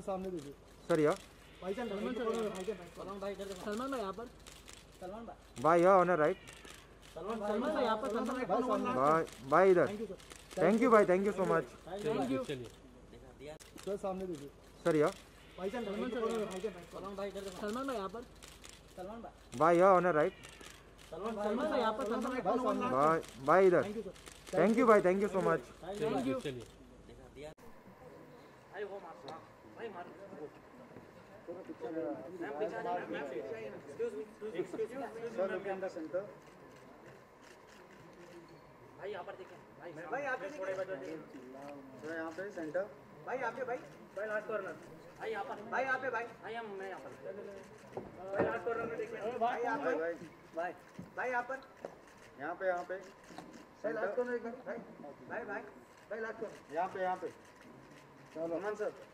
सामने देखिए सर यार सलमान भाई यहाँ पर सलमान भाई यार ऑन राइट सलमान भाई यहाँ पर सलमान भाई भाई इधर थैंक यू भाई thank you so much thank you sir सामने देखिए सर यार सलमान भाई यहाँ पर सलमान भाई यार ऑन राइट सलमान भाई यहाँ पर सलमान भाई भाई इधर थैंक यू भाई thank you so much thank you भाई यहाँ पर देखें भाई यहाँ पे यहाँ पे सेंटर भाई यहाँ पे भाई भाई लास्ट कॉर्नर भाई यहाँ पर भाई यहाँ पे भाई भाई हम मैं यहाँ पर भाई लास्ट कॉर्नर में देखें भाई यहाँ पे भाई भाई भाई यहाँ पर यहाँ पे भाई लास्ट कॉर्नर देखें भाई भाई भाई भाई लास्ट कॉर्नर यहाँ पे चलो अमन सर